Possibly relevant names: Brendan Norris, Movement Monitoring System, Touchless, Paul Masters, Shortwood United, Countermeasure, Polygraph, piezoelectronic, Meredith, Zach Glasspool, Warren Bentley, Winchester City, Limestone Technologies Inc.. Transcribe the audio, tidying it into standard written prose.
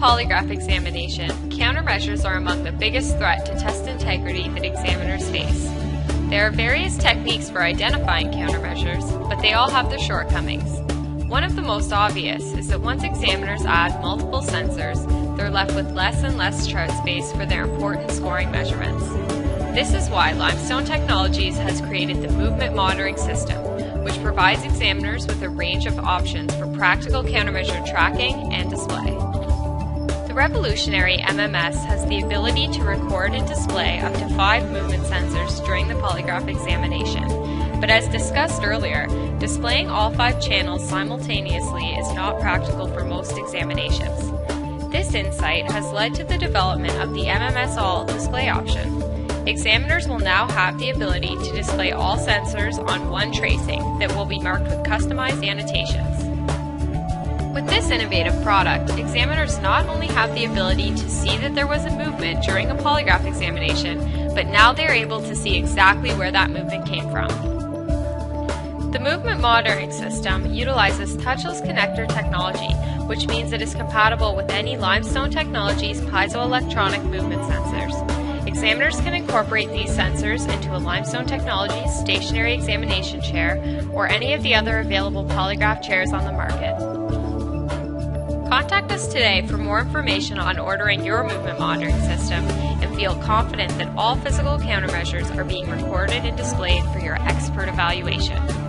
polygraph examination, countermeasures are among the biggest threat to test integrity that examiners face. There are various techniques for identifying countermeasures, but they all have their shortcomings. One of the most obvious is that once examiners add multiple sensors, they're left with less and less chart space for their important scoring measurements. This is why Limestone Technologies has created the Movement Monitoring System, which provides examiners with a range of options for practical countermeasure tracking and display. The revolutionary MMS has the ability to record and display up to 5 movement sensors during the polygraph examination. But as discussed earlier, displaying all 5 channels simultaneously is not practical for most examinations. This insight has led to the development of the MMS All display option. Examiners will now have the ability to display all sensors on one tracing that will be marked with customized annotations. With this innovative product, examiners not only have the ability to see that there was a movement during a polygraph examination, but now they are able to see exactly where that movement came from. The Movement Monitoring System utilizes touchless connector technology, which means it is compatible with any Limestone Technologies piezoelectronic movement sensors. Examiners can incorporate these sensors into a Limestone Technologies stationary examination chair or any of the other available polygraph chairs on the market. Contact us today for more information on ordering your movement monitoring system and feel confident that all physical countermeasures are being recorded and displayed for your expert evaluation.